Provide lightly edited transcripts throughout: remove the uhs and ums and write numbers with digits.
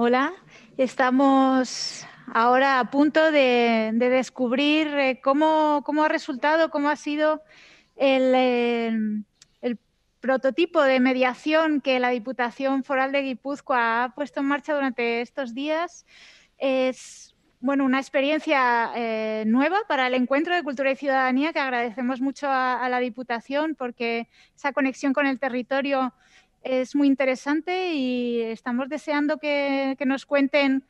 Hola, estamos ahora a punto de descubrir cómo ha resultado, cómo ha sido el prototipo de mediación que la Diputación Foral de Guipúzcoa ha puesto en marcha durante estos días. Es una experiencia nueva para el Encuentro de Cultura y Ciudadanía, que agradecemos mucho a la Diputación, porque esa conexión con el territorio es muy interesante y estamos deseando que nos cuenten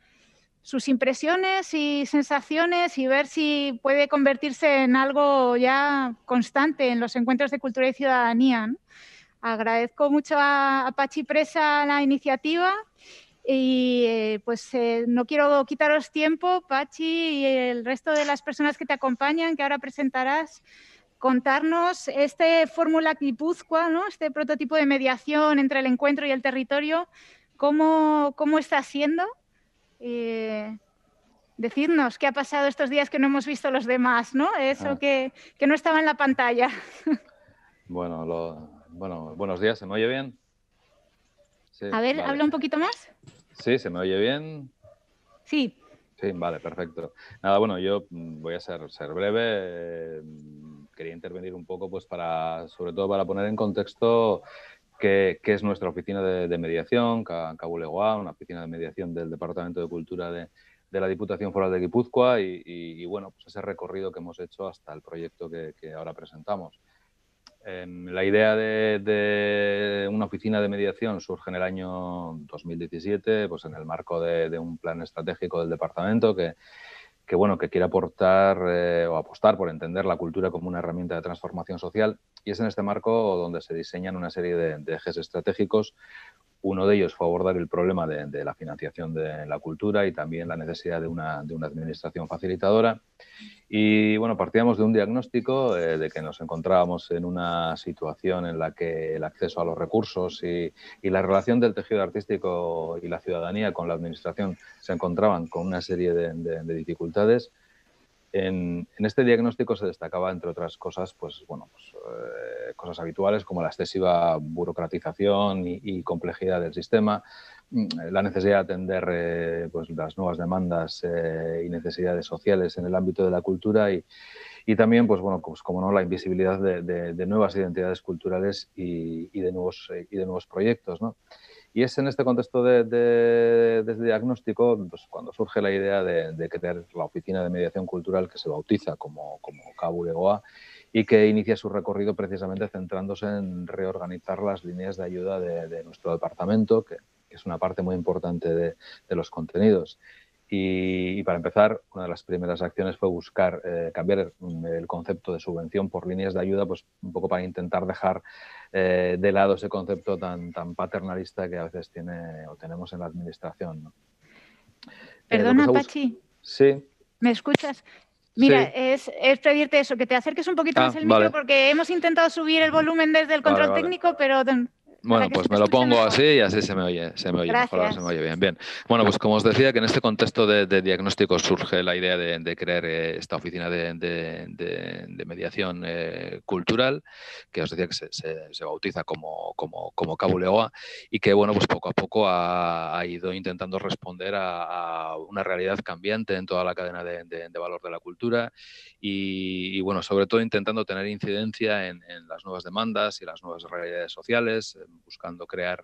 sus impresiones y sensaciones y ver si puede convertirse en algo ya constante en los encuentros de cultura y ciudadanía, ¿no? Agradezco mucho a Pachi Presa la iniciativa y no quiero quitaros tiempo, Pachi, y el resto de las personas que te acompañan, que ahora presentarás, contarnos este Formulak Gipuzkoa, ¿no? Este prototipo de mediación entre el encuentro y el territorio, ¿cómo está siendo? Decirnos qué ha pasado estos días que no hemos visto los demás, ¿no? Eso que no estaba en la pantalla. Buenos días, ¿se me oye bien? Sí, a ver, vale. ¿Habla un poquito más? Sí, ¿se me oye bien? Sí. Sí, vale, perfecto. Nada, yo voy a ser breve. Quería intervenir un poco, sobre todo para poner en contexto que es nuestra oficina de mediación, K Bulegoa, una oficina de mediación del Departamento de Cultura de la Diputación Foral de Guipúzcoa y ese recorrido que hemos hecho hasta el proyecto que ahora presentamos. La idea de una oficina de mediación surge en el año 2017, en el marco de un plan estratégico del Departamento que quiere aportar o apostar por entender la cultura como una herramienta de transformación social, y es en este marco donde se diseñan una serie de ejes estratégicos. Uno de ellos fue abordar el problema de la financiación de la cultura y también la necesidad de una administración facilitadora. Y partíamos de un diagnóstico de que nos encontrábamos en una situación en la que el acceso a los recursos y la relación del tejido artístico y la ciudadanía con la administración se encontraban con una serie de dificultades. En este diagnóstico se destacaba, entre otras cosas, cosas habituales como la excesiva burocratización y complejidad del sistema, la necesidad de atender las nuevas demandas y necesidades sociales en el ámbito de la cultura y también, la invisibilidad de nuevas identidades culturales y de nuevos proyectos, ¿no? Y es en este contexto de diagnóstico cuando surge la idea de crear la Oficina de Mediación Cultural, que se bautiza como K Bulegoa y que inicia su recorrido precisamente centrándose en reorganizar las líneas de ayuda de nuestro departamento, que es una parte muy importante de los contenidos. Y para empezar, una de las primeras acciones fue buscar cambiar el concepto de subvención por líneas de ayuda, un poco para intentar dejar de lado ese concepto tan paternalista que a veces tenemos en la administración, ¿no? Perdona, Pachi. Sí. ¿Me escuchas? Mira, sí. Es pedirte eso, que te acerques un poquito más el micro, vale, porque hemos intentado subir el volumen desde el control técnico, pero... Bueno, pues me lo pongo así y así se me oye mejor, ahora se me oye bien. Bien. Bueno, pues como os decía, que en este contexto de diagnóstico surge la idea de crear esta oficina de mediación cultural, que os decía que se bautiza como K Bulegoa y que, poco a poco ha ido intentando responder a una realidad cambiante en toda la cadena de valor de la cultura y sobre todo intentando tener incidencia en las nuevas demandas y las nuevas realidades sociales, buscando crear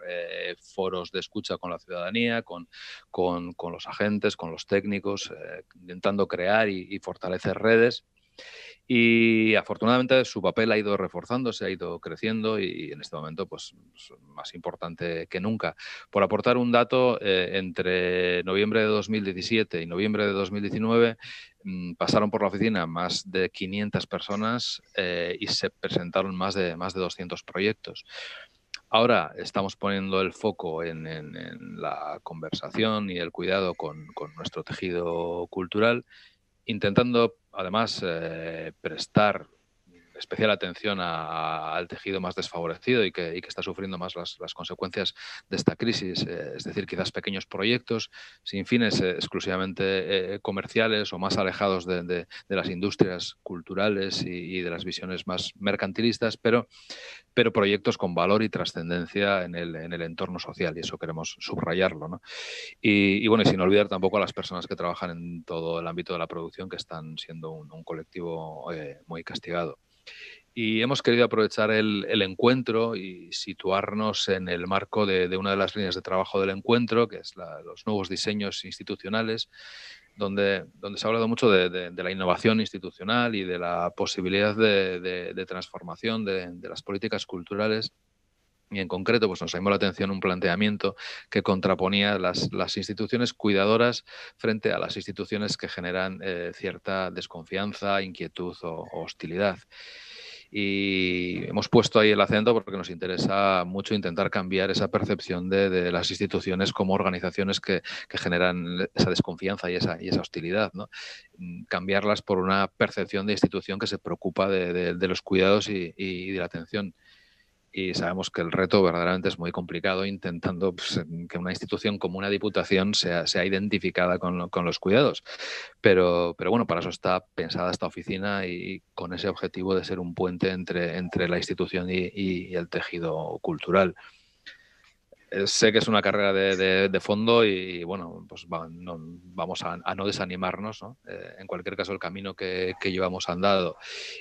foros de escucha con la ciudadanía, con los agentes, con los técnicos, intentando crear y fortalecer redes. Y afortunadamente su papel ha ido reforzándose, ha ido creciendo y en este momento es más importante que nunca. Por aportar un dato, entre noviembre de 2017 y noviembre de 2019 pasaron por la oficina más de 500 personas y se presentaron más de 200 proyectos. Ahora estamos poniendo el foco en la conversación y el cuidado con nuestro tejido cultural, intentando además prestar especial atención al tejido más desfavorecido y que está sufriendo más las consecuencias de esta crisis, es decir, quizás pequeños proyectos sin fines exclusivamente comerciales o más alejados de las industrias culturales y de las visiones más mercantilistas, pero proyectos con valor y trascendencia en el entorno social, y eso queremos subrayarlo, ¿no? Y bueno, y sin olvidar tampoco a las personas que trabajan en todo el ámbito de la producción, que están siendo un colectivo muy castigado. Y hemos querido aprovechar el encuentro y situarnos en el marco de una de las líneas de trabajo del encuentro, que es los nuevos diseños institucionales, donde se ha hablado mucho de la innovación institucional y de la posibilidad de transformación de las políticas culturales. Y en concreto, pues nos llamó la atención un planteamiento que contraponía las instituciones cuidadoras frente a las instituciones que generan cierta desconfianza, inquietud o hostilidad. Y hemos puesto ahí el acento porque nos interesa mucho intentar cambiar esa percepción de las instituciones como organizaciones que generan esa desconfianza y esa hostilidad, ¿no? Cambiarlas por una percepción de institución que se preocupa de los cuidados y de la atención. Y sabemos que el reto verdaderamente es muy complicado, intentando que una institución como una diputación sea identificada con los cuidados. Pero bueno, para eso está pensada esta oficina y con ese objetivo de ser un puente entre la institución y el tejido cultural. Sé que es una carrera de fondo y bueno, pues vamos a no desanimarnos, ¿no? En cualquier caso, el camino que llevamos andado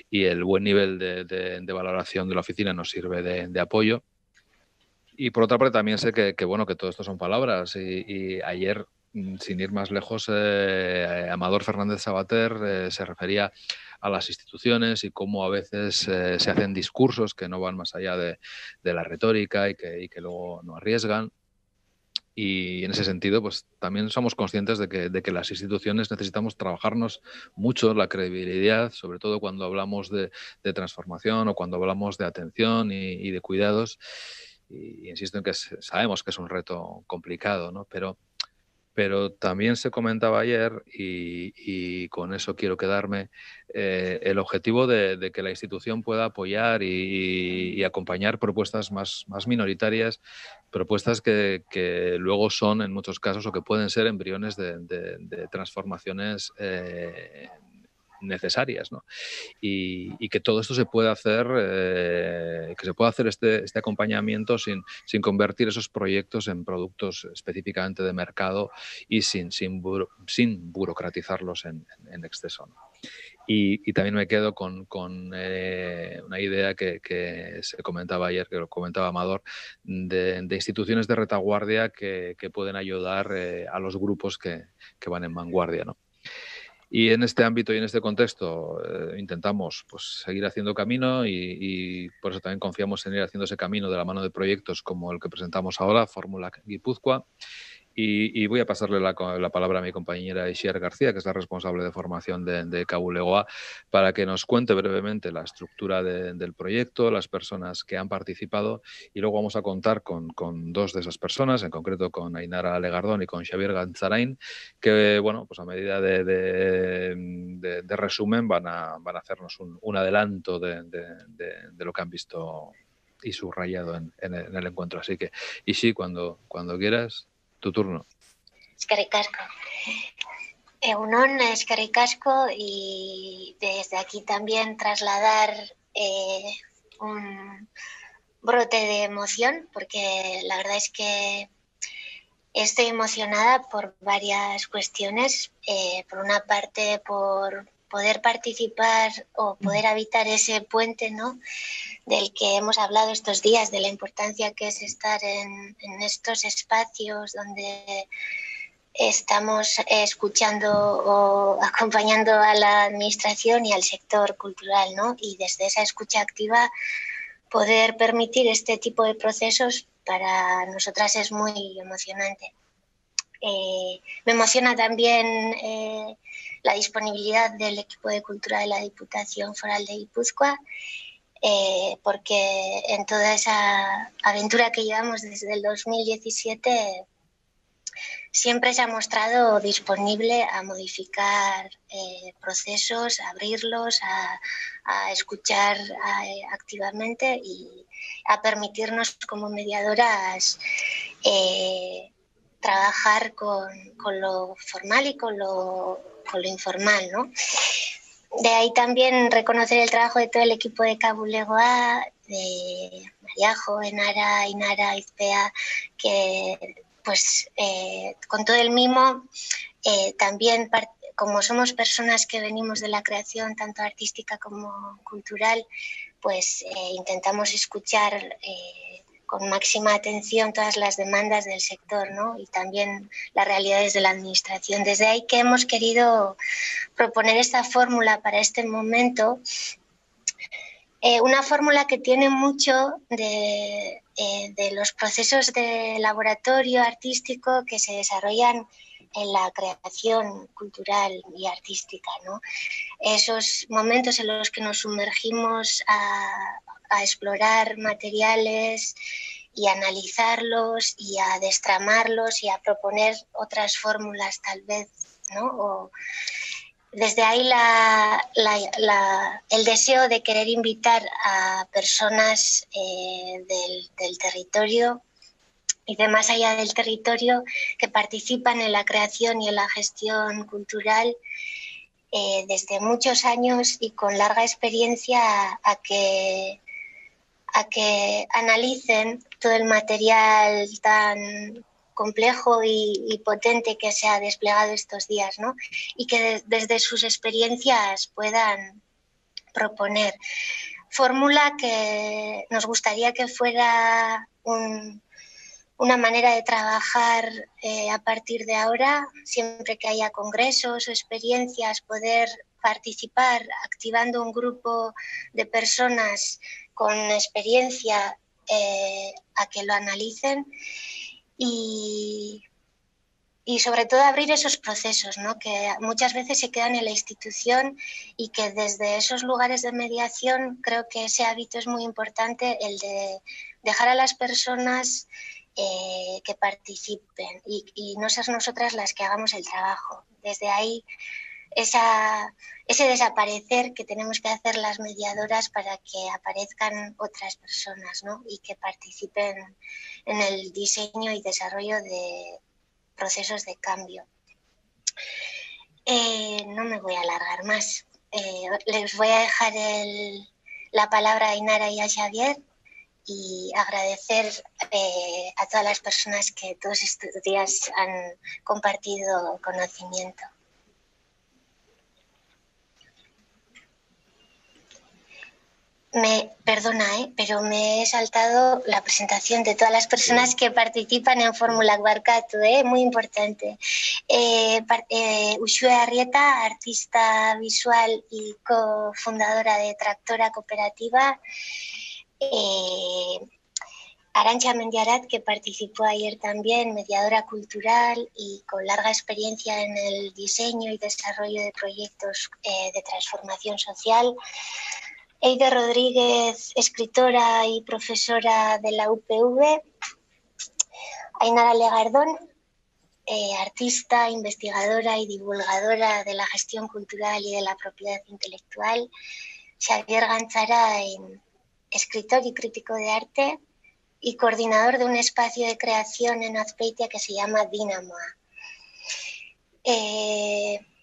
y el buen nivel de valoración de la oficina nos sirve de apoyo. Y por otra parte también sé que bueno, que todo esto son palabras y ayer, sin ir más lejos, Amador Fernández Sabater se refería a las instituciones y cómo a veces se hacen discursos que no van más allá de la retórica y que luego no arriesgan. Y en ese sentido, pues también somos conscientes de que las instituciones necesitamos trabajarnos mucho la credibilidad, sobre todo cuando hablamos de transformación o cuando hablamos de atención y de cuidados. Y insisto en que sabemos que es un reto complicado, ¿no? Pero también se comentaba ayer, y con eso quiero quedarme, el objetivo de que la institución pueda apoyar y acompañar propuestas más minoritarias, propuestas que luego son, en muchos casos, o que pueden ser embriones de transformaciones necesarias, ¿no? Y que todo esto se puede hacer, este acompañamiento sin convertir esos proyectos en productos específicamente de mercado y sin burocratizarlos en exceso, ¿no? Y también me quedo con una idea que se comentaba ayer, que lo comentaba Amador, de instituciones de retaguardia que pueden ayudar a los grupos que van en vanguardia, ¿no? Y en este ámbito y en este contexto intentamos, pues, seguir haciendo camino y por eso también confiamos en ir haciendo ese camino de la mano de proyectos como el que presentamos ahora, Formulak Gipuzkoa. Y voy a pasarle la palabra a mi compañera Ixiar García, que es la responsable de formación de K Bulegoa, para que nos cuente brevemente la estructura del proyecto, las personas que han participado, y luego vamos a contar con dos de esas personas, en concreto con Ainara Legardón y con Xavier Gantzarain, que bueno, pues a medida de resumen van a hacernos un adelanto de lo que han visto y subrayado en el encuentro. Así que, Ixi, cuando quieras, tu turno. Eskerrik asko. Egunon, eskerrik asko, y desde aquí también trasladar un brote de emoción, porque la verdad es que estoy emocionada por varias cuestiones. Por una parte, por poder participar o poder habitar ese puente, ¿no?, del que hemos hablado estos días, de la importancia que es estar en estos espacios donde estamos escuchando o acompañando a la administración y al sector cultural, ¿no? Y desde esa escucha activa poder permitir este tipo de procesos para nosotras es muy emocionante. Me emociona también la disponibilidad del equipo de cultura de la Diputación Foral de Guipúzcoa, porque en toda esa aventura que llevamos desde el 2017 siempre se ha mostrado disponible a modificar procesos, a abrirlos, a escuchar activamente y a permitirnos como mediadoras trabajar con lo formal y con lo informal, ¿no? De ahí también reconocer el trabajo de todo el equipo de K Bulegoa, de Mariajo, Enara, Ainara, Izpea, que pues con todo el mimo, también como somos personas que venimos de la creación, tanto artística como cultural, pues intentamos escuchar con máxima atención todas las demandas del sector, ¿no? Y también las realidades de la administración. Desde ahí que hemos querido proponer esta fórmula para este momento, una fórmula que tiene mucho de los procesos de laboratorio artístico que se desarrollan en la creación cultural y artística, ¿no? Esos momentos en los que nos sumergimos a explorar materiales y a analizarlos y a destramarlos y a proponer otras fórmulas tal vez, ¿no? O desde ahí el deseo de querer invitar a personas del territorio y de más allá del territorio que participan en la creación y en la gestión cultural desde muchos años y con larga experiencia a que analicen todo el material tan complejo y potente que se ha desplegado estos días, ¿no? Y que desde sus experiencias puedan proponer. Fórmula que nos gustaría que fuera una manera de trabajar a partir de ahora, siempre que haya congresos o experiencias, poder participar activando un grupo de personas con experiencia a que lo analicen y sobre todo abrir esos procesos, ¿no? Que muchas veces se quedan en la institución y que desde esos lugares de mediación creo que ese hábito es muy importante, el de dejar a las personas que participen y no ser nosotras las que hagamos el trabajo. Desde ahí ese desaparecer que tenemos que hacer las mediadoras para que aparezcan otras personas, ¿no? Y que participen en el diseño y desarrollo de procesos de cambio. No me voy a alargar más. Les voy a dejar la palabra a Inara y a Xavier y agradecer a todas las personas que todos estos días han compartido conocimiento. Perdona, pero me he saltado la presentación de todas las personas que participan en Formulak Barkatu, muy importante. Uxue Arrieta, artista visual y cofundadora de Tractora Cooperativa. Arantxa Mendiarat, que participó ayer también, mediadora cultural y con larga experiencia en el diseño y desarrollo de proyectos de transformación social. Eider Rodríguez, escritora y profesora de la UPV. Ainara Legardón, artista, investigadora y divulgadora de la gestión cultural y de la propiedad intelectual. Xavier Gantzarain, escritor y crítico de arte y coordinador de un espacio de creación en Azpeitia que se llama DINAMOA.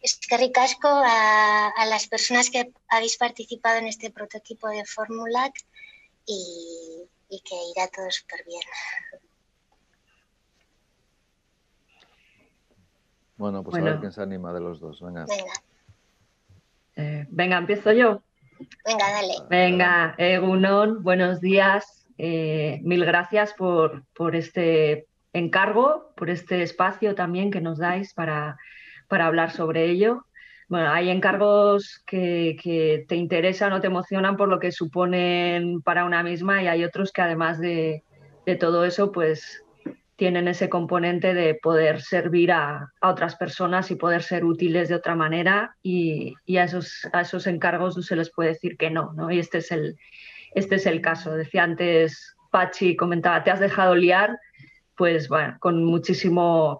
Eskerrik asko a las personas que habéis participado en este prototipo de Formulak y que irá todo súper bien. Bueno, pues a ver quién se anima de los dos. Venga. Venga, empiezo yo. Venga, dale. Venga, Egunon, buenos días. Mil gracias por este encargo, por este espacio también que nos dais para hablar sobre ello. Bueno, hay encargos que te interesan o te emocionan por lo que suponen para una misma y hay otros que además de todo eso, pues tienen ese componente de poder servir a otras personas y poder ser útiles de otra manera y a esos encargos no se les puede decir que no, ¿no? Y este es el caso. Decía antes, Pachi comentaba, te has dejado liar. pues bueno, con muchísimo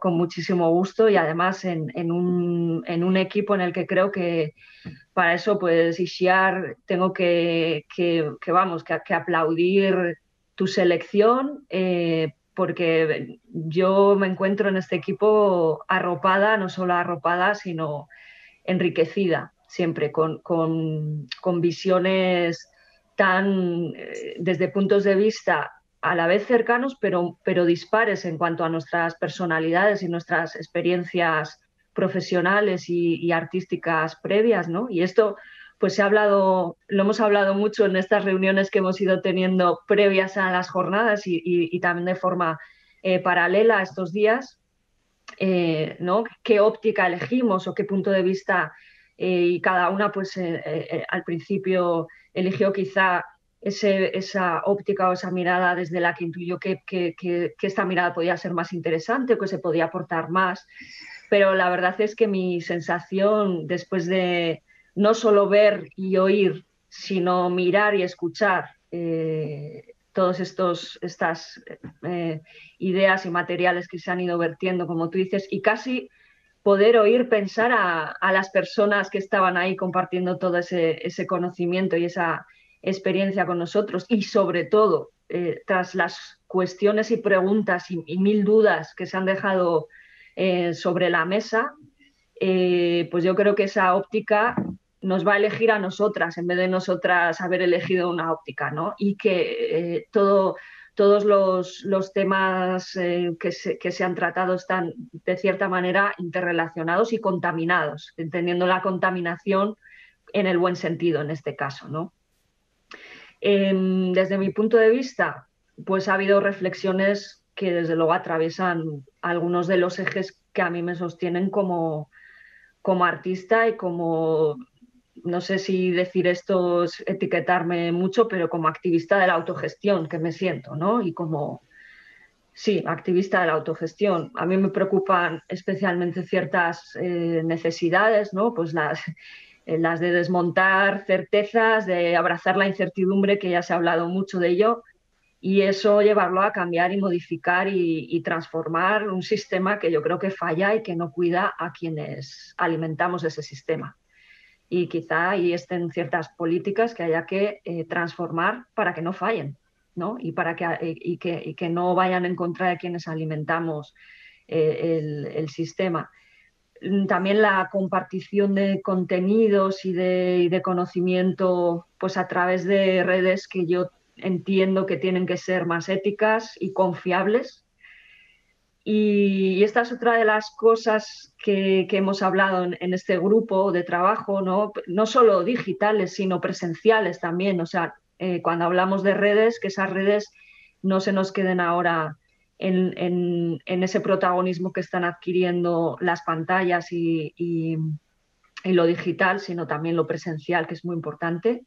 gusto, y además en un equipo en el que creo que para eso, pues Ixiar, tengo que aplaudir tu selección, porque yo me encuentro en este equipo arropada, no solo arropada, sino enriquecida siempre con visiones tan, desde puntos de vista a la vez cercanos, pero dispares en cuanto a nuestras personalidades y nuestras experiencias profesionales y artísticas previas, ¿no? Y esto, pues lo hemos hablado mucho en estas reuniones que hemos ido teniendo previas a las jornadas y también de forma paralela a estos días, ¿no? ¿Qué óptica elegimos o qué punto de vista? Y cada una, pues al principio eligió quizá esa óptica o esa mirada desde la que intuyó que esta mirada podía ser más interesante o que se podía aportar más, pero la verdad es que mi sensación después de no solo ver y oír, sino mirar y escuchar todas estas ideas y materiales que se han ido vertiendo, como tú dices, y casi poder oír pensar a las personas que estaban ahí compartiendo todo ese conocimiento y esa experiencia con nosotros, y sobre todo tras las cuestiones y preguntas y mil dudas que se han dejado sobre la mesa, pues yo creo que esa óptica nos va a elegir a nosotras en vez de nosotras haber elegido una óptica, ¿no? Y que todos los temas que se han tratado están de cierta manera interrelacionados y contaminados, entendiendo la contaminación en el buen sentido en este caso, ¿no? Desde mi punto de vista, pues ha habido reflexiones que desde luego atraviesan algunos de los ejes que a mí me sostienen como artista y como, no sé si decir esto es etiquetarme mucho, pero como activista de la autogestión que me siento, ¿no? Y como, sí, activista de la autogestión. A mí me preocupan especialmente ciertas necesidades, ¿no? Pues las de desmontar certezas, de abrazar la incertidumbre, que ya se ha hablado mucho de ello, y eso llevarlo a cambiar y modificar y transformar un sistema que yo creo que falla y que no cuida a quienes alimentamos ese sistema. Y quizá ahí estén ciertas políticas que haya que transformar para que no fallen, ¿no? Y para que no vayan en contra de quienes alimentamos el sistema. También la compartición de contenidos y de conocimiento, pues a través de redes que yo entiendo que tienen que ser más éticas y confiables. Y esta es otra de las cosas que hemos hablado en este grupo de trabajo, ¿no? No solo digitales, sino presenciales también. O sea, cuando hablamos de redes, que esas redes no se nos queden ahora en ese protagonismo que están adquiriendo las pantallas y lo digital, sino también lo presencial, que es muy importante.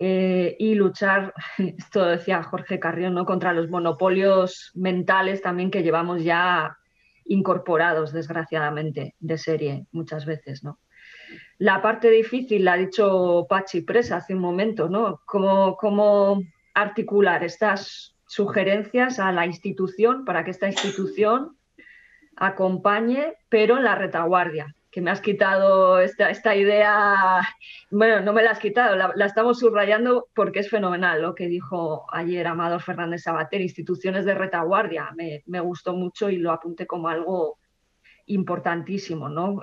Y luchar, esto decía Jorge Carrión, ¿no? Contra los monopolios mentales también que llevamos ya incorporados, desgraciadamente, de serie muchas veces, ¿no? La parte difícil la ha dicho Pachi Presa hace un momento, ¿no? Cómo articular estas sugerencias a la institución para que esta institución acompañe, pero en la retaguardia, que me has quitado esta idea. Bueno, no me la has quitado, la estamos subrayando porque es fenomenal lo que dijo ayer Amador Fernández Sabater, instituciones de retaguardia. Me gustó mucho y lo apunté como algo importantísimo, ¿no?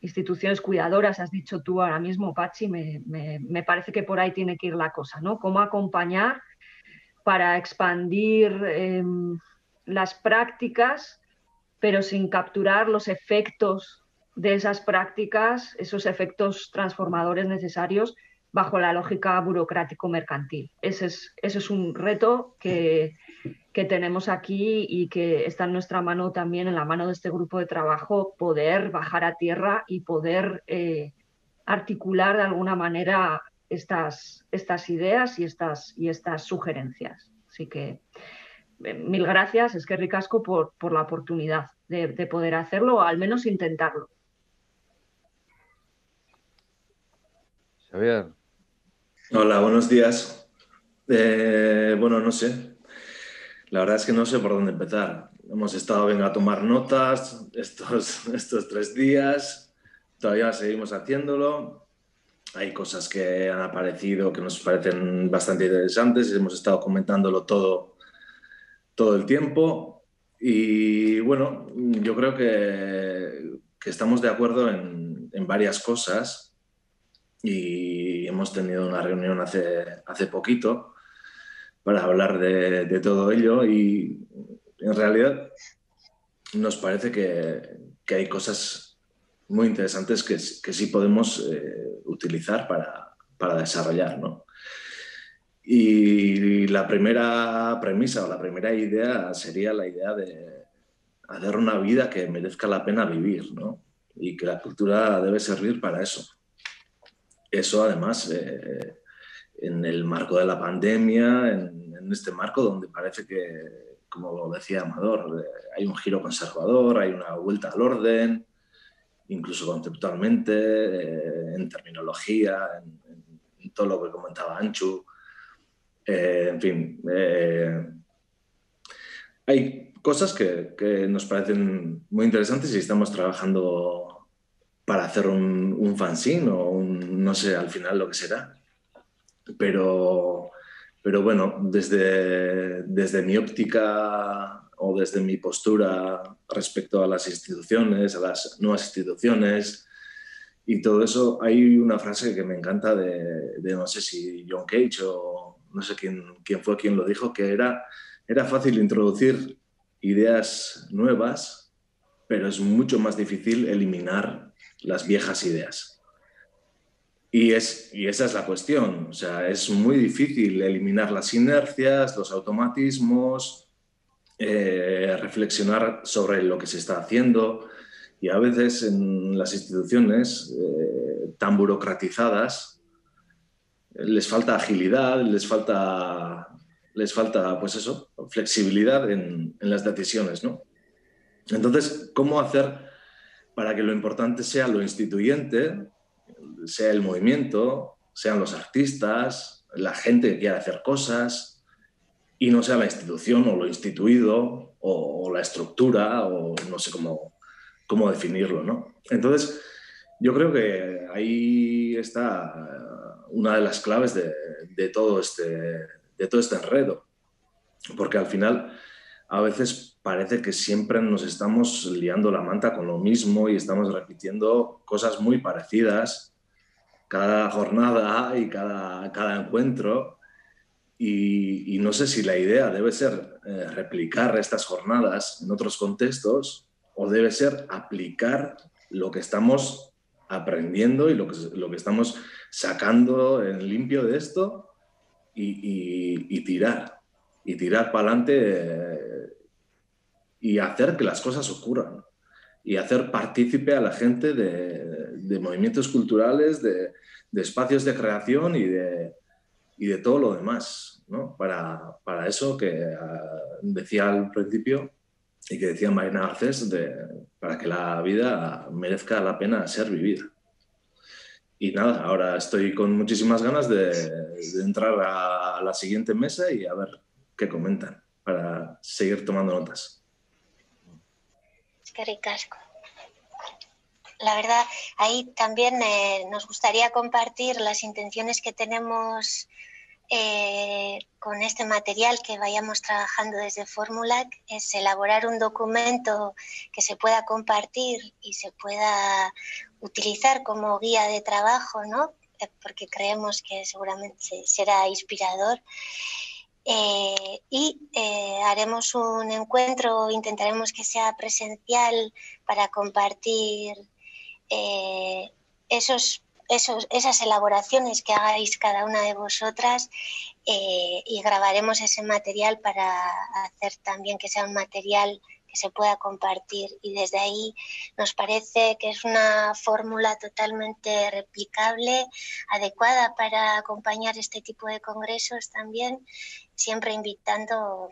Instituciones cuidadoras, has dicho tú ahora mismo, Pachi, me parece que por ahí tiene que ir la cosa, ¿no? Cómo acompañar para expandir las prácticas, pero sin capturar los efectos de esas prácticas, esos efectos transformadores necesarios bajo la lógica burocrático-mercantil. Ese es un reto que tenemos aquí y que está en nuestra mano también, en la mano de este grupo de trabajo, poder bajar a tierra y poder articular de alguna manera estas ideas y estas sugerencias. Así que mil gracias, eskerrik asko por la oportunidad de poder hacerlo, o al menos intentarlo. Xavier. Hola, buenos días. Bueno, no sé. La verdad es que no sé por dónde empezar. Hemos estado venga a tomar notas estos 3 días, todavía seguimos haciéndolo. Hay cosas que han aparecido que nos parecen bastante interesantes y hemos estado comentándolo todo el tiempo. Y bueno, yo creo que estamos de acuerdo en varias cosas y hemos tenido una reunión hace poquito para hablar de todo ello, y en realidad nos parece que hay cosas muy interesantes que sí podemos utilizar para desarrollar, ¿no? Y la primera premisa o la primera idea sería la idea de hacer una vida que merezca la pena vivir, ¿no? Y que la cultura debe servir para eso. Eso además... en el marco de la pandemia, en este marco donde parece que, como decía Amador, hay un giro conservador, hay una vuelta al orden, incluso conceptualmente, en terminología, en todo lo que comentaba Antxu. En fin, hay cosas que nos parecen muy interesantes y estamos trabajando para hacer un fanzine o no sé al final lo que será. Pero bueno, desde mi óptica o desde mi postura respecto a las instituciones, a las nuevas instituciones y todo eso, hay una frase que me encanta de no sé si John Cage o no sé quién fue quien lo dijo, que era fácil introducir ideas nuevas, pero es mucho más difícil eliminar las viejas ideas. Y esa es la cuestión, o sea, es muy difícil eliminar las inercias, los automatismos, reflexionar sobre lo que se está haciendo, y a veces en las instituciones tan burocratizadas les falta agilidad, les falta pues eso, flexibilidad en las decisiones, ¿no? Entonces, ¿cómo hacer para que lo importante sea lo instituyente, sea el movimiento, sean los artistas, la gente que quiere hacer cosas, y no sea la institución o lo instituido o la estructura o no sé cómo definirlo, ¿no? Entonces, yo creo que ahí está una de las claves de todo este enredo, porque al final a veces parece que siempre nos estamos liando la manta con lo mismo y estamos repitiendo cosas muy parecidas cada jornada y cada encuentro. Y no sé si la idea debe ser replicar estas jornadas en otros contextos o debe ser aplicar lo que estamos aprendiendo y lo que estamos sacando en limpio de esto y tirar para adelante y hacer que las cosas ocurran y hacer partícipe a la gente de movimientos culturales, de espacios de creación y de todo lo demás, ¿no? Para eso que decía al principio y que decía Marina Garcés, para que la vida merezca la pena ser vivida. Y nada, ahora estoy con muchísimas ganas de entrar a la siguiente mesa y a ver qué comentan para seguir tomando notas. Es que ricasco. La verdad, ahí también nos gustaría compartir las intenciones que tenemos con este material que vayamos trabajando desde Formulak, es elaborar un documento que se pueda compartir y se pueda utilizar como guía de trabajo, ¿no? Porque creemos que seguramente será inspirador. Haremos un encuentro, intentaremos que sea presencial para compartir esas elaboraciones que hagáis cada una de vosotras y grabaremos ese material para hacer también que sea un material que se pueda compartir, y desde ahí nos parece que es una fórmula totalmente replicable, adecuada para acompañar este tipo de congresos también, siempre invitando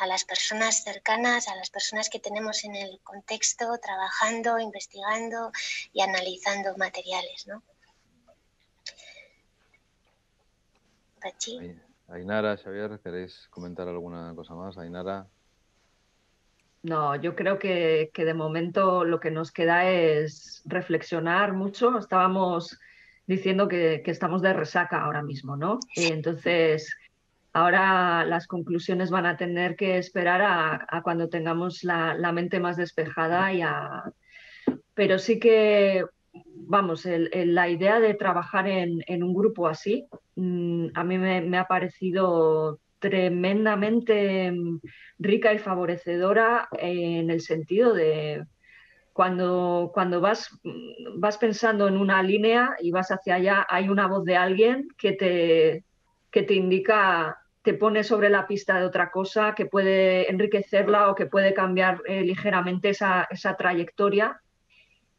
a las personas cercanas, a las personas que tenemos en el contexto, trabajando, investigando y analizando materiales, ¿no? Pachi. Ainara, Xavier, ¿queréis comentar alguna cosa más? Ainara. No, yo creo que de momento lo que nos queda es reflexionar mucho. Estábamos diciendo que estamos de resaca ahora mismo, ¿no? Entonces, ahora las conclusiones van a tener que esperar a cuando tengamos la mente más despejada. Pero sí que, vamos, la idea de trabajar en un grupo así, a mí me ha parecido tremendamente rica y favorecedora en el sentido de cuando vas pensando en una línea y vas hacia allá, hay una voz de alguien que te indica, te pone sobre la pista de otra cosa que puede enriquecerla o que puede cambiar ligeramente esa trayectoria,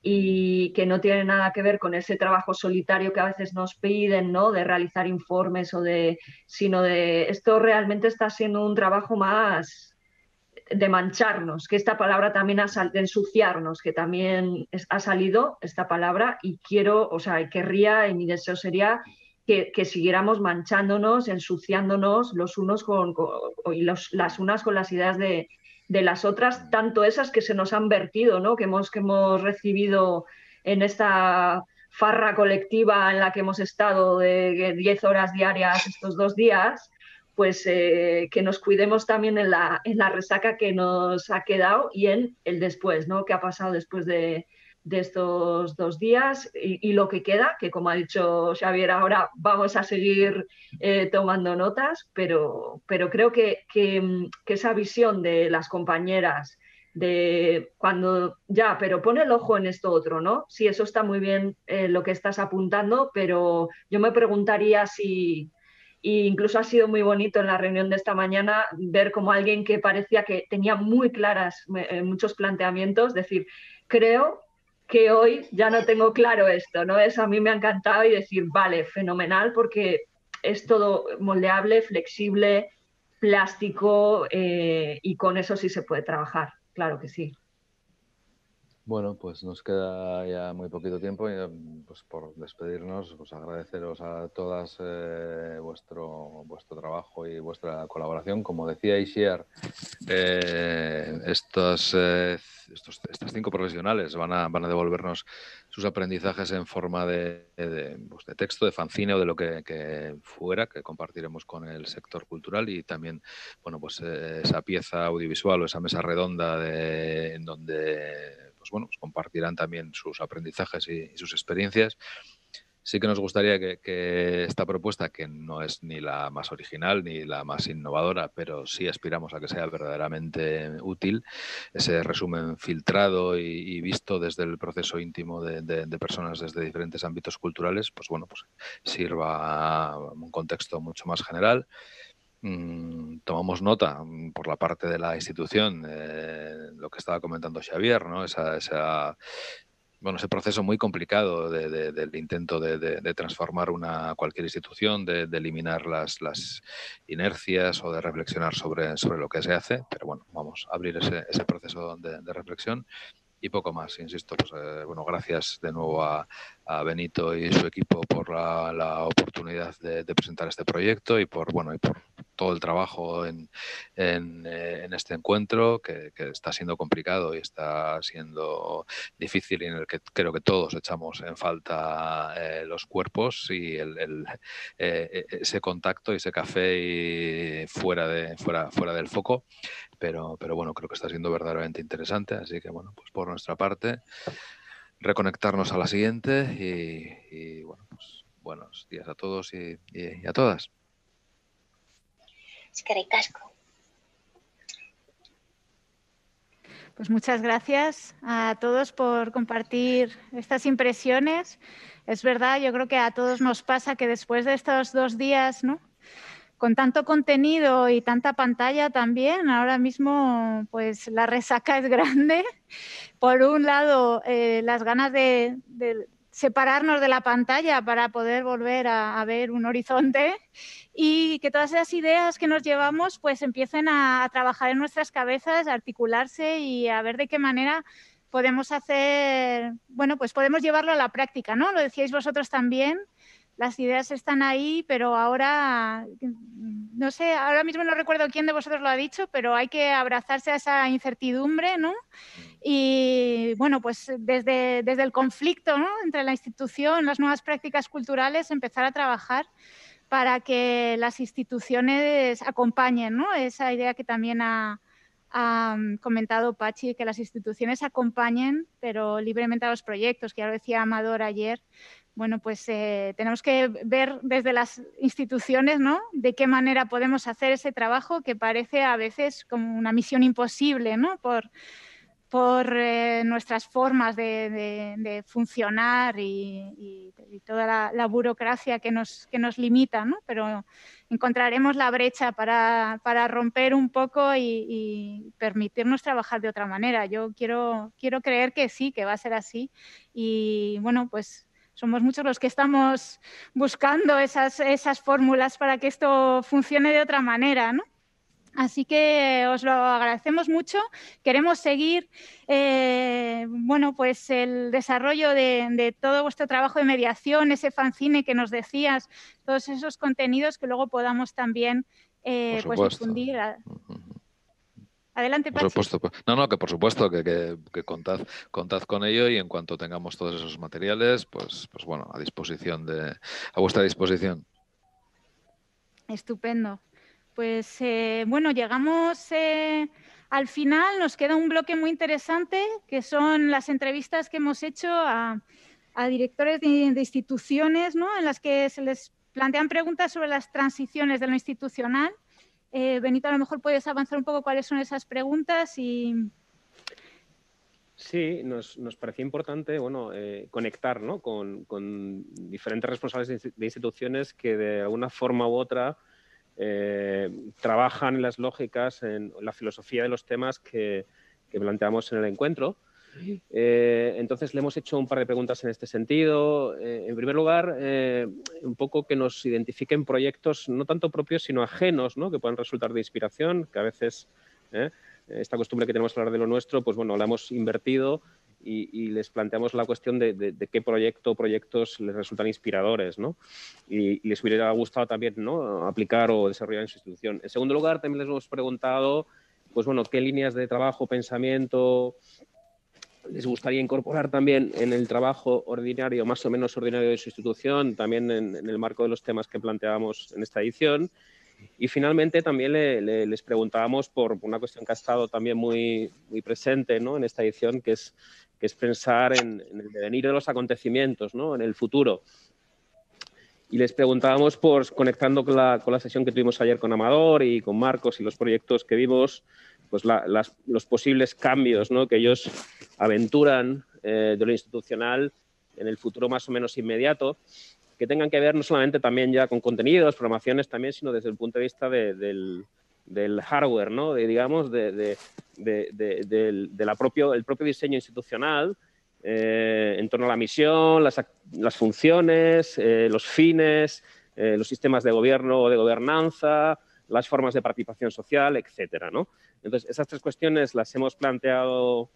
y que no tiene nada que ver con ese trabajo solitario que a veces nos piden, ¿no?, de realizar informes sino de esto realmente está siendo un trabajo más de mancharnos, que esta palabra también de ensuciarnos, que también ha salido esta palabra, y querría, y mi deseo sería que siguiéramos manchándonos, ensuciándonos los unos las unas con las ideas de las otras, tanto esas que se nos han vertido, ¿no?, que hemos recibido en esta farra colectiva en la que hemos estado de 10 horas diarias estos 2 días, pues que nos cuidemos también en la resaca que nos ha quedado y en el después, ¿no?, que ha pasado después de estos 2 días y lo que queda, que como ha dicho Xavier ahora vamos a seguir tomando notas, pero creo que esa visión de las compañeras de cuando ya, pero pon el ojo en esto otro, ¿no? Sí, eso está muy bien lo que estás apuntando, pero yo me preguntaría si... E incluso ha sido muy bonito en la reunión de esta mañana ver como alguien que parecía que tenía muy claras muchos planteamientos, decir, creo que hoy ya no tengo claro esto, ¿no? Eso a mí me ha encantado, y decir, vale, fenomenal, porque es todo moldeable, flexible, plástico, y con eso sí se puede trabajar, claro que sí. Bueno, pues nos queda ya muy poquito tiempo y pues por despedirnos, pues agradeceros a todas vuestro trabajo y vuestra colaboración. Como decía Ixiar, estas 5 profesionales van a devolvernos sus aprendizajes en forma de texto, de fanzine o de lo que fuera, que compartiremos con el sector cultural, y también, bueno, pues esa pieza audiovisual o esa mesa redonda en donde... Pues bueno, pues compartirán también sus aprendizajes y sus experiencias. Sí que nos gustaría que esta propuesta, que no es ni la más original ni la más innovadora, pero sí aspiramos a que sea verdaderamente útil, ese resumen filtrado y visto desde el proceso íntimo de personas desde diferentes ámbitos culturales, pues bueno, pues sirva a un contexto mucho más general. Tomamos nota por la parte de la institución, lo que estaba comentando Xavier, ¿no? Ese proceso muy complicado del intento de transformar cualquier institución, de eliminar las inercias o de reflexionar sobre lo que se hace. Pero bueno, vamos a abrir ese proceso de reflexión. Y poco más, insisto, pues, gracias de nuevo a Benito y su equipo por la oportunidad de presentar este proyecto y por todo el trabajo en este encuentro que está siendo complicado y está siendo difícil, y en el que creo que todos echamos en falta los cuerpos y ese contacto y ese café y fuera del foco. Pero bueno, creo que está siendo verdaderamente interesante, así que bueno, pues por nuestra parte, reconectarnos a la siguiente y bueno, pues buenos días a todos y a todas. Eskerrik asko. Pues muchas gracias a todos por compartir estas impresiones. Es verdad, yo creo que a todos nos pasa que después de estos 2 días, ¿no?, con tanto contenido y tanta pantalla también, ahora mismo pues la resaca es grande. Por un lado, las ganas de separarnos de la pantalla para poder volver a ver un horizonte, y que todas esas ideas que nos llevamos pues empiecen a trabajar en nuestras cabezas, a articularse y a ver de qué manera podemos llevarlo a la práctica, ¿no? Lo decíais vosotros también. las ideas están ahí, pero ahora, no sé, ahora mismo no recuerdo quién de vosotros lo ha dicho, pero hay que abrazarse a esa incertidumbre, ¿no? Y bueno, pues desde el conflicto, ¿no?, entre la institución, las nuevas prácticas culturales, empezar a trabajar para que las instituciones acompañen, ¿no?, esa idea que también ha comentado Pachi, que las instituciones acompañen, pero libremente a los proyectos, que ya lo decía Amador ayer. Bueno, pues tenemos que ver desde las instituciones, ¿no?, de qué manera podemos hacer ese trabajo que parece a veces como una misión imposible, ¿no?, por nuestras formas de funcionar y toda la burocracia que nos limita, ¿no? Pero encontraremos la brecha para romper un poco y permitirnos trabajar de otra manera. Yo quiero creer que sí, que va a ser así. Y bueno, pues somos muchos los que estamos buscando esas fórmulas para que esto funcione de otra manera, ¿no? Así que os lo agradecemos mucho. Queremos seguir bueno, pues el desarrollo de todo vuestro trabajo de mediación, ese fanzine que nos decías, todos esos contenidos que luego podamos también pues, difundir. Adelante, Pachi. Por supuesto, no, que por supuesto que contad con ello, y en cuanto tengamos todos esos materiales, pues bueno, a vuestra disposición. Estupendo. Pues bueno, llegamos al final. Nos queda un bloque muy interesante, que son las entrevistas que hemos hecho a directores de instituciones, ¿no?, en las que se les plantean preguntas sobre las transiciones de lo institucional. Benito, a lo mejor puedes avanzar un poco cuáles son esas preguntas. Sí, nos parecía importante, bueno, conectar, ¿no?, con diferentes responsables de instituciones que de alguna forma u otra trabajan en las lógicas, en la filosofía de los temas que planteamos en el encuentro. Entonces le hemos hecho un par de preguntas en este sentido. En primer lugar, un poco que nos identifiquen proyectos no tanto propios sino ajenos, ¿no?, que puedan resultar de inspiración, que a veces esta costumbre que tenemos de hablar de lo nuestro, pues bueno, la hemos invertido y les planteamos la cuestión de qué proyecto o proyectos les resultan inspiradores, ¿no?, y les hubiera gustado también, ¿no?, aplicar o desarrollar en su institución. En segundo lugar, también les hemos preguntado, pues bueno, qué líneas de trabajo, pensamiento les gustaría incorporar también en el trabajo ordinario, más o menos ordinario, de su institución, también en el marco de los temas que planteábamos en esta edición. Y finalmente también les preguntábamos por una cuestión que ha estado también muy, muy presente, ¿no?, en esta edición, que es pensar en el devenir de los acontecimientos, ¿no?, en el futuro. Y les preguntábamos, pues, conectando con la sesión que tuvimos ayer con Amador y con Marcos y los proyectos que vimos, pues los posibles cambios, ¿no?, que ellos aventuran de lo institucional en el futuro más o menos inmediato, que tengan que ver no solamente también ya con contenidos, programaciones también, sino desde el punto de vista del hardware, ¿no?, digamos, el propio diseño institucional en torno a la misión, las funciones, los fines, los sistemas de gobierno o de gobernanza, las formas de participación social, etcétera, ¿no? Entonces, esas tres cuestiones las hemos planteado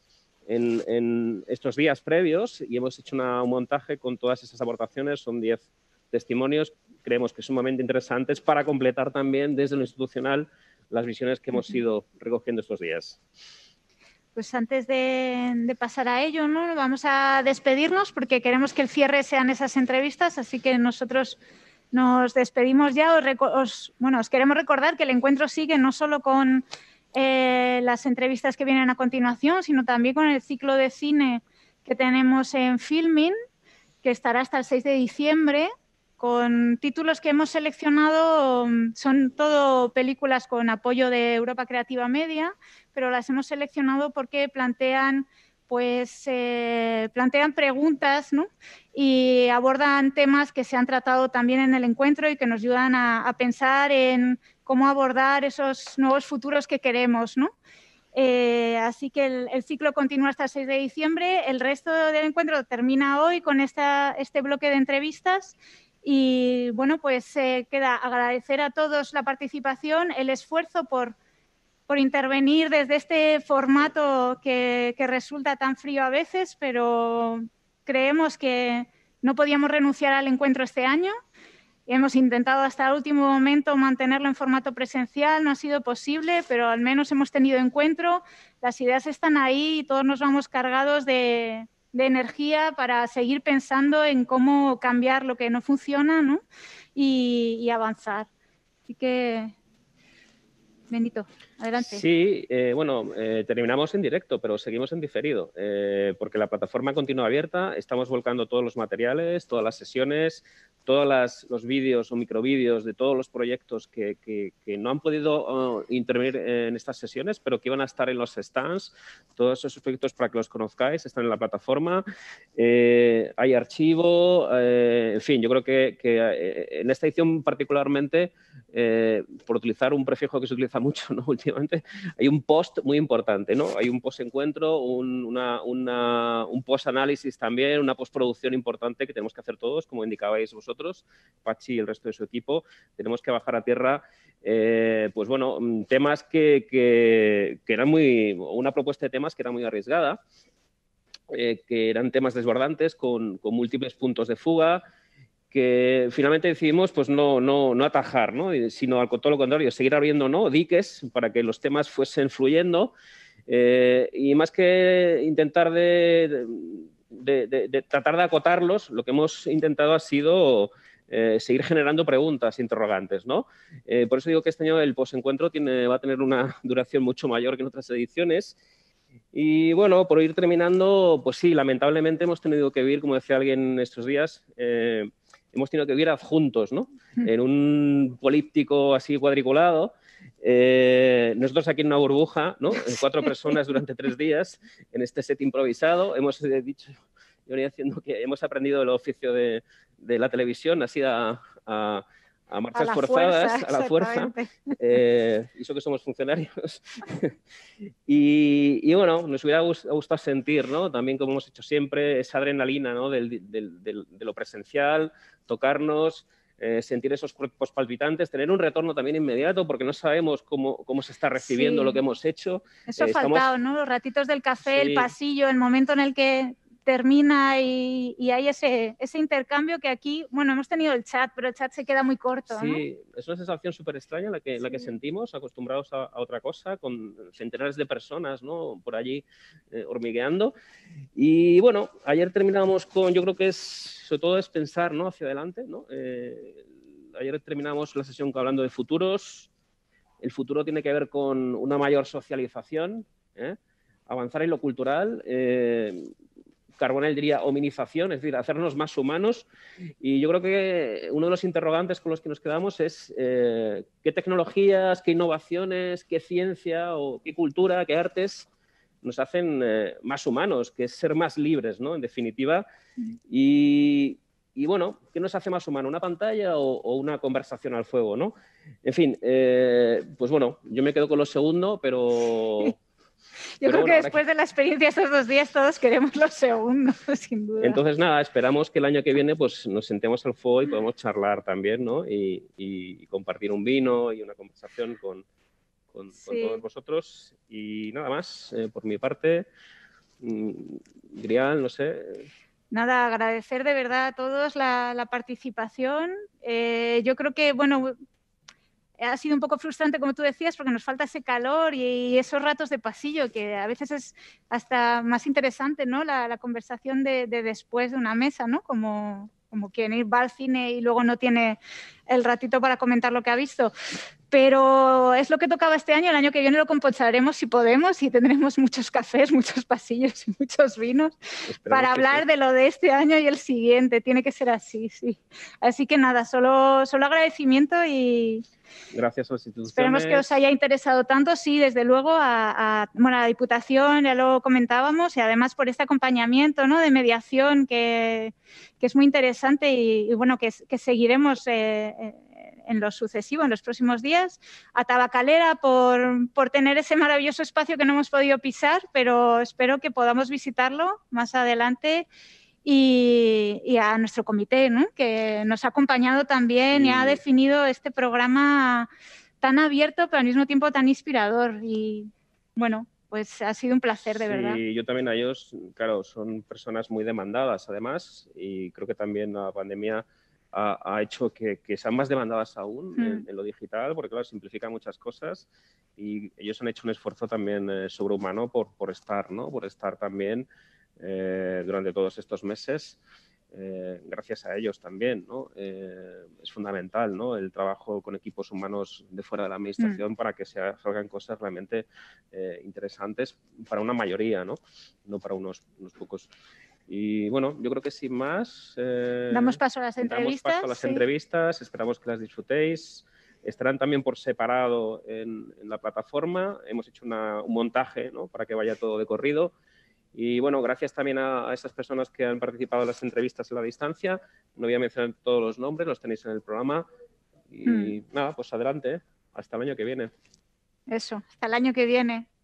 en estos días previos y hemos hecho un montaje con todas esas aportaciones. Son 10 testimonios, creemos que sumamente interesantes para completar también desde lo institucional las visiones que hemos ido recogiendo estos días. Pues antes de pasar a ello, ¿no?, vamos a despedirnos porque queremos que el cierre sean esas entrevistas, así que nosotros nos despedimos ya. Os queremos recordar que el encuentro sigue no solo con las entrevistas que vienen a continuación, sino también con el ciclo de cine que tenemos en Filmin, que estará hasta el 6 de diciembre, con títulos que hemos seleccionado. Son todo películas con apoyo de Europa Creativa Media, pero las hemos seleccionado porque plantean preguntas, ¿no?, y abordan temas que se han tratado también en el encuentro y que nos ayudan a pensar en cómo abordar esos nuevos futuros que queremos, ¿no? Así que el ciclo continúa hasta el 6 de diciembre. El resto del encuentro termina hoy con este bloque de entrevistas. Y bueno, pues queda agradecer a todos la participación, el esfuerzo por intervenir desde este formato que resulta tan frío a veces, pero creemos que no podíamos renunciar al encuentro este año Hemos intentado hasta el último momento mantenerlo en formato presencial, no ha sido posible, pero al menos hemos tenido encuentro, las ideas están ahí y todos nos vamos cargados de energía para seguir pensando en cómo cambiar lo que no funciona, ¿no? Y avanzar. Así que, Benito, adelante. Sí, bueno, terminamos en directo, pero seguimos en diferido, porque la plataforma continúa abierta, estamos volcando todos los materiales, todas las sesiones, todos los vídeos o microvídeos de todos los proyectos que no han podido intervenir en estas sesiones, pero que iban a estar en los stands. Todos esos proyectos, para que los conozcáis, están en la plataforma. Hay archivo, en fin, yo creo que en esta edición particularmente, por utilizar un prefijo que se utiliza mucho, ¿no?, últimamente, hay un post muy importante, ¿no? Hay un post-encuentro, un post-análisis también, una postproducción importante que tenemos que hacer todos, como indicabais vosotros, Pachi y el resto de su equipo. Tenemos que bajar a tierra, pues bueno, temas que eran una propuesta de temas que era muy arriesgada, que eran temas desbordantes con múltiples puntos de fuga, que finalmente decidimos pues no atajar, ¿no?, sino al todo lo contrario, seguir abriendo, ¿no?, diques para que los temas fuesen fluyendo, y más que intentar de tratar de acotarlos, lo que hemos intentado ha sido seguir generando preguntas, interrogantes, ¿no? Por eso digo que este año el posencuentro va a tener una duración mucho mayor que en otras ediciones. Y bueno, por ir terminando, pues sí, lamentablemente hemos tenido que vivir, como decía alguien estos días, hemos tenido que vivir adjuntos, ¿no?, en un políptico así cuadriculado. Nosotros aquí en una burbuja, ¿no?, en 4 personas durante 3 días, en este set improvisado. Hemos dicho, yo venía diciendo que hemos aprendido el oficio de la televisión, así a marchas forzadas, a la fuerza, y eso que somos funcionarios. Y bueno, nos hubiera gustado sentir, ¿no?, también, como hemos hecho siempre, esa adrenalina, ¿no?, de lo presencial, tocarnos, sentir esos cuerpos palpitantes, tener un retorno también inmediato, porque no sabemos cómo se está recibiendo, sí, lo que hemos hecho. Eso ha faltado, ¿no?, los ratitos del café, sí, el pasillo, el momento en el que termina y hay ese intercambio que aquí, bueno, hemos tenido el chat, pero el chat se queda muy corto, ¿no? Sí, es una sensación súper extraña la que sentimos, acostumbrados a otra cosa, con centenares de personas, ¿no?, por allí hormigueando. Y bueno, ayer terminamos con, yo creo que sobre todo es pensar, ¿no?, hacia adelante, ¿no? Ayer terminamos la sesión hablando de futuros. El futuro tiene que ver con una mayor socialización, avanzar en lo cultural, Carbonell diría hominización, es decir, hacernos más humanos. Y yo creo que uno de los interrogantes con los que nos quedamos es qué tecnologías, qué innovaciones, qué ciencia o qué cultura, qué artes nos hacen más humanos, que es ser más libres, ¿no?, en definitiva. Y bueno, ¿qué nos hace más humano? ¿Una pantalla o una conversación al fuego, ¿no? En fin, pues bueno, yo me quedo con lo segundo, pero... Yo creo, bueno, que después de la experiencia de estos 2 días todos queremos los segundos, sin duda. Entonces, nada, esperamos que el año que viene pues nos sentemos al fuego y podamos charlar también, ¿no? Y compartir un vino y una conversación con todos vosotros. Y nada más, por mi parte, Grial, no sé... Nada, agradecer de verdad a todos la participación. Yo creo que, bueno... Ha sido un poco frustrante, como tú decías, porque nos falta ese calor y esos ratos de pasillo, que a veces es hasta más interesante, ¿no?, la conversación de después de una mesa, ¿no?, como quien va al cine y luego no tiene el ratito para comentar lo que ha visto. Pero es lo que tocaba este año. El año que viene lo compensaremos si podemos y tendremos muchos cafés, muchos pasillos y muchos vinos para hablar de lo de este año y el siguiente. Tiene que ser así, sí. Así que nada, solo agradecimiento y... Gracias a las instituciones. Esperemos que os haya interesado tanto, sí, desde luego, bueno, a la Diputación, ya lo comentábamos, y además por este acompañamiento, ¿no?, de mediación que es muy interesante y bueno, que seguiremos en lo sucesivo, en los próximos días. A Tabacalera por tener ese maravilloso espacio que no hemos podido pisar, pero espero que podamos visitarlo más adelante. Y a nuestro comité, ¿no?, que nos ha acompañado también y ha definido este programa tan abierto, pero al mismo tiempo tan inspirador. Y bueno, pues ha sido un placer, de verdad. Sí, yo también a ellos, claro, son personas muy demandadas además, y creo que también la pandemia ha hecho que sean más demandadas aún en lo digital, porque claro, simplifica muchas cosas y ellos han hecho un esfuerzo también sobrehumano por estar también durante todos estos meses. Gracias a ellos también, ¿no? Es fundamental, ¿no?, el trabajo con equipos humanos de fuera de la administración para que salgan cosas realmente interesantes para una mayoría, ¿no? No para unos pocos. Y bueno, yo creo que sin más... damos paso a las entrevistas. Esperamos que las disfrutéis. Estarán también por separado en la plataforma. Hemos hecho un montaje, ¿no?, para que vaya todo de corrido. Y bueno, gracias también a esas personas que han participado en las entrevistas a la distancia. No voy a mencionar todos los nombres, los tenéis en el programa. Y nada, pues adelante, hasta el año que viene. Eso, hasta el año que viene.